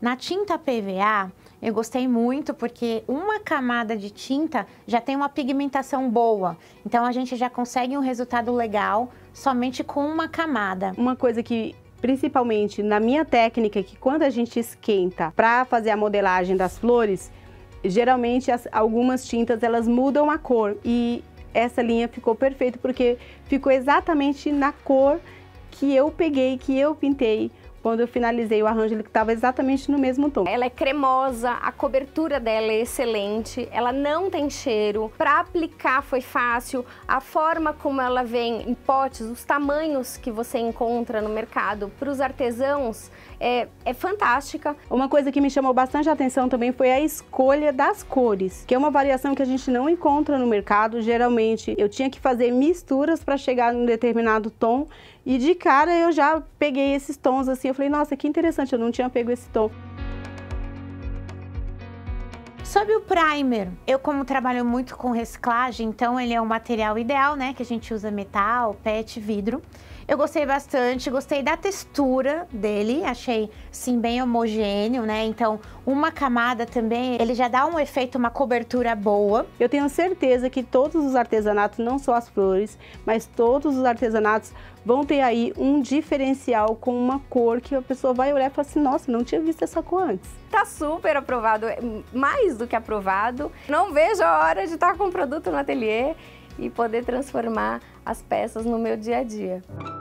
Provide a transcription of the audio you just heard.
Na tinta PVA, eu gostei muito porque uma camada de tinta já tem uma pigmentação boa. Então a gente já consegue um resultado legal somente com uma camada. Uma coisa que, principalmente na minha técnica, que quando a gente esquenta para fazer a modelagem das flores, geralmente algumas tintas elas mudam a cor. E essa linha ficou perfeita porque ficou exatamente na cor que eu peguei, que eu pintei. Quando eu finalizei o arranjo, ele estava exatamente no mesmo tom. Ela é cremosa, a cobertura dela é excelente, ela não tem cheiro. Para aplicar foi fácil, a forma como ela vem em potes, os tamanhos que você encontra no mercado, para os artesãos, é fantástica. Uma coisa que me chamou bastante a atenção também foi a escolha das cores, que é uma variação que a gente não encontra no mercado. Geralmente, eu tinha que fazer misturas para chegar num determinado tom e de cara eu já peguei esses tons assim. Eu falei, nossa, que interessante, eu não tinha pego esse tom. Sobre o primer, eu como trabalho muito com reciclagem, então ele é um material ideal, né, que a gente usa metal, PET, vidro. Eu gostei bastante, gostei da textura dele, achei sim bem homogêneo, né? Então, uma camada também, ele já dá um efeito, uma cobertura boa. Eu tenho certeza que todos os artesanatos, não só as flores, mas todos os artesanatos vão ter aí um diferencial com uma cor que a pessoa vai olhar e fala assim, nossa, não tinha visto essa cor antes. Tá super aprovado, mais do que aprovado. Não vejo a hora de estar com o produto no ateliê e poder transformar as peças no meu dia a dia.